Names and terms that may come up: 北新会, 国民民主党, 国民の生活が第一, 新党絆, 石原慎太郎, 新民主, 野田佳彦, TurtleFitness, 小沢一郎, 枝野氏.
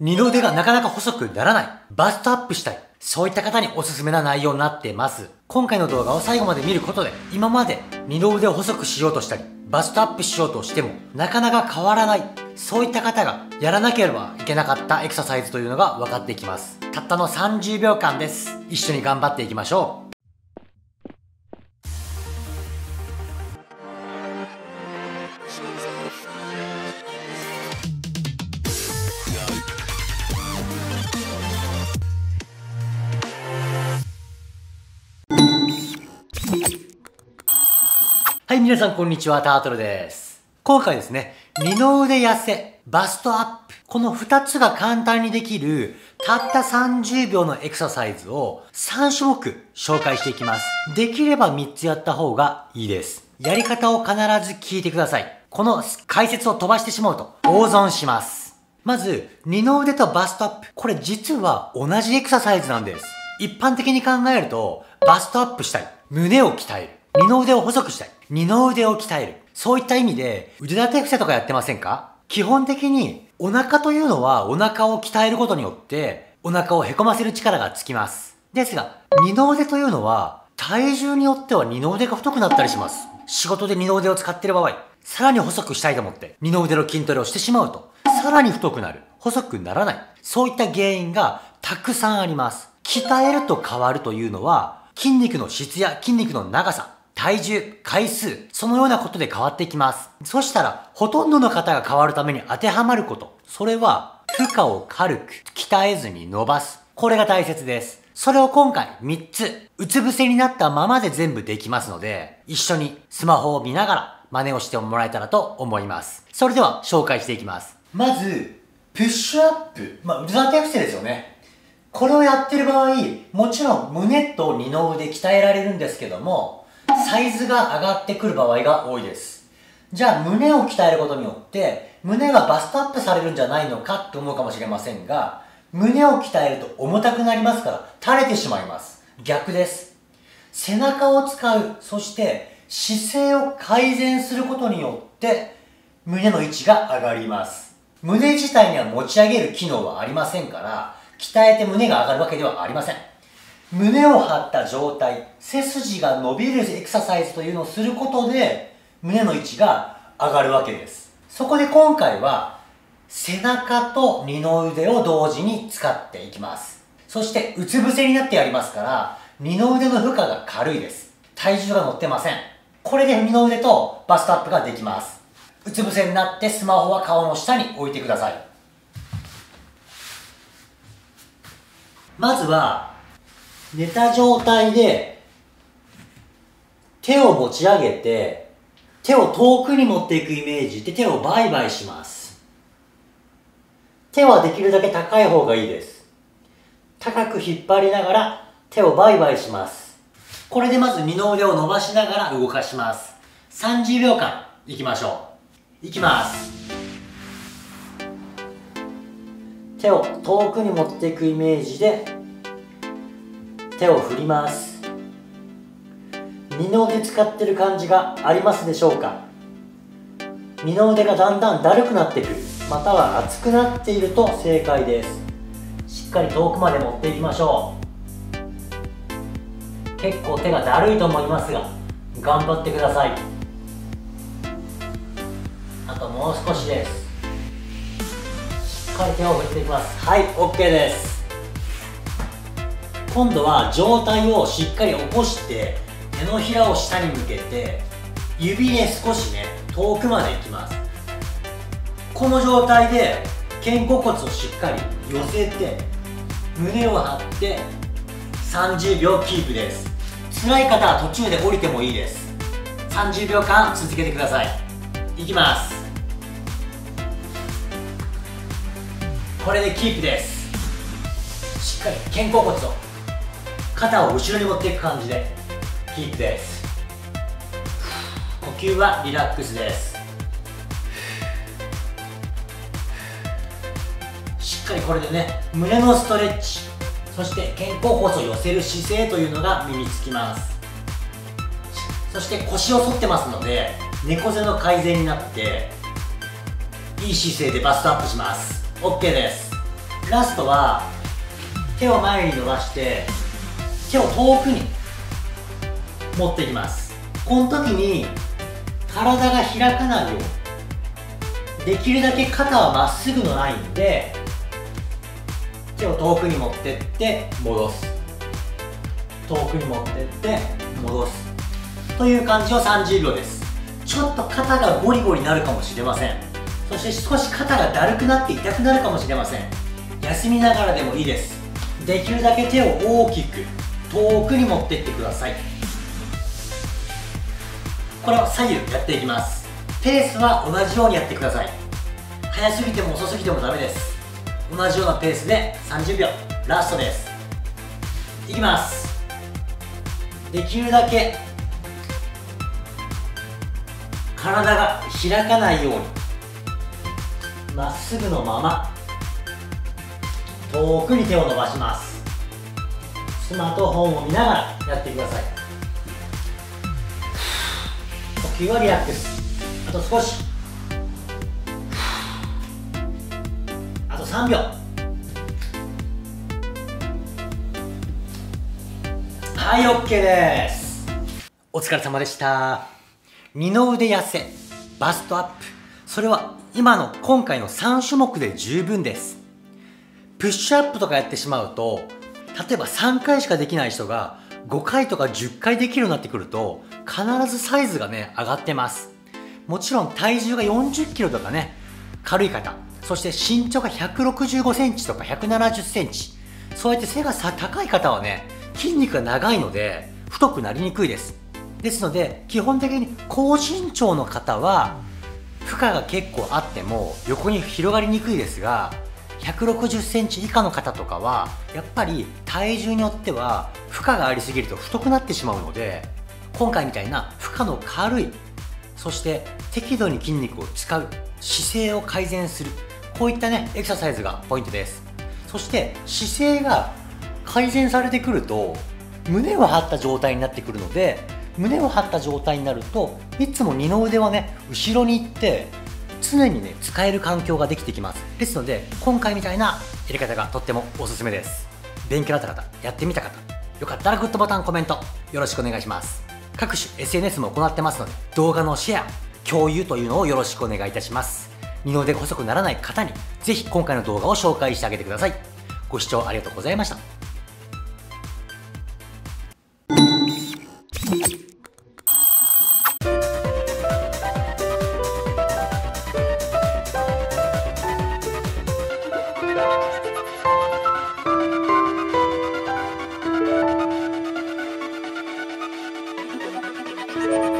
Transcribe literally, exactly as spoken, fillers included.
二の腕がなかなか細くならない、バストアップしたい、そういった方におすすめな内容になってます。今回の動画を最後まで見ることで、今まで二の腕を細くしようとしたりバストアップしようとしてもなかなか変わらない、そういった方がやらなければいけなかったエクササイズというのが分かってきます。たったのさんじゅうびょうかんです。一緒に頑張っていきましょう。はい、皆さんこんにちは、タートルです。今回ですね、二の腕痩せ、バストアップ、この二つが簡単にできる、たったさんじゅうびょうのエクササイズをさんしゅもく紹介していきます。できればみっつやった方がいいです。やり方を必ず聞いてください。この解説を飛ばしてしまうと、大損します。まず、二の腕とバストアップ、これ実は同じエクササイズなんです。一般的に考えると、バストアップしたい、胸を鍛える、二の腕を細くしたい、二の腕を鍛える。そういった意味で腕立て伏せとかやってませんか？基本的にお腹というのはお腹を鍛えることによってお腹をへこませる力がつきます。ですが、二の腕というのは体重によっては二の腕が太くなったりします。仕事で二の腕を使っている場合、さらに細くしたいと思って二の腕の筋トレをしてしまうと、さらに太くなる、細くならない。そういった原因がたくさんあります。鍛えると変わるというのは筋肉の質や筋肉の長さ、体重、回数、そのようなことで変わってきます。そしたら、ほとんどの方が変わるために当てはまること。それは、負荷を軽く、鍛えずに伸ばす。これが大切です。それを今回みっつ、うつ伏せになったままで全部できますので、一緒にスマホを見ながら真似をしてもらえたらと思います。それでは紹介していきます。まず、プッシュアップ。まあ、腕立て伏せですよね。これをやってる場合、もちろん胸と二の腕鍛えられるんですけども、サイズが上がってくる場合が多いです。じゃあ胸を鍛えることによって胸がバストアップされるんじゃないのかと思うかもしれませんが、胸を鍛えると重たくなりますから垂れてしまいます。逆です。背中を使う、そして姿勢を改善することによって胸の位置が上がります。胸自体には持ち上げる機能はありませんから、鍛えて胸が上がるわけではありません。胸を張った状態、背筋が伸びるエクササイズというのをすることで胸の位置が上がるわけです。そこで今回は背中と二の腕を同時に使っていきます。そしてうつ伏せになってやりますから二の腕の負荷が軽いです。体重が乗ってません。これで二の腕とバストアップができます。うつ伏せになってスマホは顔の下に置いてください。まずは寝た状態で手を持ち上げて手を遠くに持っていくイメージで手をバイバイします。手はできるだけ高い方がいいです。高く引っ張りながら手をバイバイします。これでまず二の腕を伸ばしながら動かします。さんじゅうびょうかんいきましょう。いきます。手を遠くに持っていくイメージで手を振ります。二の腕使ってる感じがありますでしょうか？二の腕がだんだんだるくなってくる、または熱くなっていると正解です。しっかり遠くまで持っていきましょう。結構手がだるいと思いますが頑張ってください。あともう少しです。しっかり手を振っていきます。はい、 OK です。今度は上体をしっかり起こして手のひらを下に向けて指で少しね遠くまで行きます。この状態で肩甲骨をしっかり寄せて胸を張ってさんじゅうびょうキープです。辛い方は途中で降りてもいいです。さんじゅうびょうかん続けてください。いきます。これでキープです。しっかり肩甲骨を肩を後ろに持っていく感じでキープです。呼吸はリラックスです。しっかりこれでね胸のストレッチ、そして肩甲骨を寄せる姿勢というのが身につきます。そして腰を反ってますので猫背の改善になっていい姿勢でバストアップします。 OK です。ラストは手を前に伸ばして手を遠くに持っていきます。この時に体が開かないようにできるだけ肩はまっすぐのラインで手を遠くに持ってって戻す、遠くに持ってって戻すという感じをさんじゅうびょうです。ちょっと肩がゴリゴリになるかもしれません。そして少し肩がだるくなって痛くなるかもしれません。休みながらでもいいです。できるだけ手を大きく遠くに持っていってください。これを左右やっていきます。ペースは同じようにやってください。早すぎても遅すぎてもダメです。同じようなペースでさんじゅうびょうラストです。いきます。できるだけ体が開かないようにまっすぐのまま遠くに手を伸ばします。スマートフォンを見ながらやってください。呼吸はリラックス。あと少し、あとさんびょう。はい、 OK です。お疲れ様でした。二の腕痩せ、バストアップ、それは今の今回のさんしゅもくで十分です。プッシュアップとかやってしまうと、例えばさんかいしかできない人がごかいとかじゅっかいできるようになってくると、必ずサイズがね上がってます。もちろん体重がよんじゅっキロとかね、軽い方、そして身長がひゃくろくじゅうごセンチとかひゃくななじゅっセンチ、そうやって背がさ高い方はね、筋肉が長いので太くなりにくいです。ですので基本的に高身長の方は負荷が結構あっても横に広がりにくいですが、ひゃくろくじゅっセンチ以下の方とかはやっぱり体重によっては負荷がありすぎると太くなってしまうので、今回みたいな負荷の軽い、そして適度に筋肉を使う、姿勢を改善する、こういったねエクササイズがポイントです。そして姿勢が改善されてくると胸を張った状態になってくるので、胸を張った状態になるといつも二の腕はね後ろに行って常にね使える環境ができてきます。ですので今回みたいなやり方がとってもおすすめです。勉強になった方、やってみた方、よかったらグッドボタン、コメントよろしくお願いします。各種 エスエヌエス も行ってますので、動画のシェア、共有というのをよろしくお願いいたします。二の腕が細くならない方にぜひ今回の動画を紹介してあげてください。ご視聴ありがとうございました。Thank you.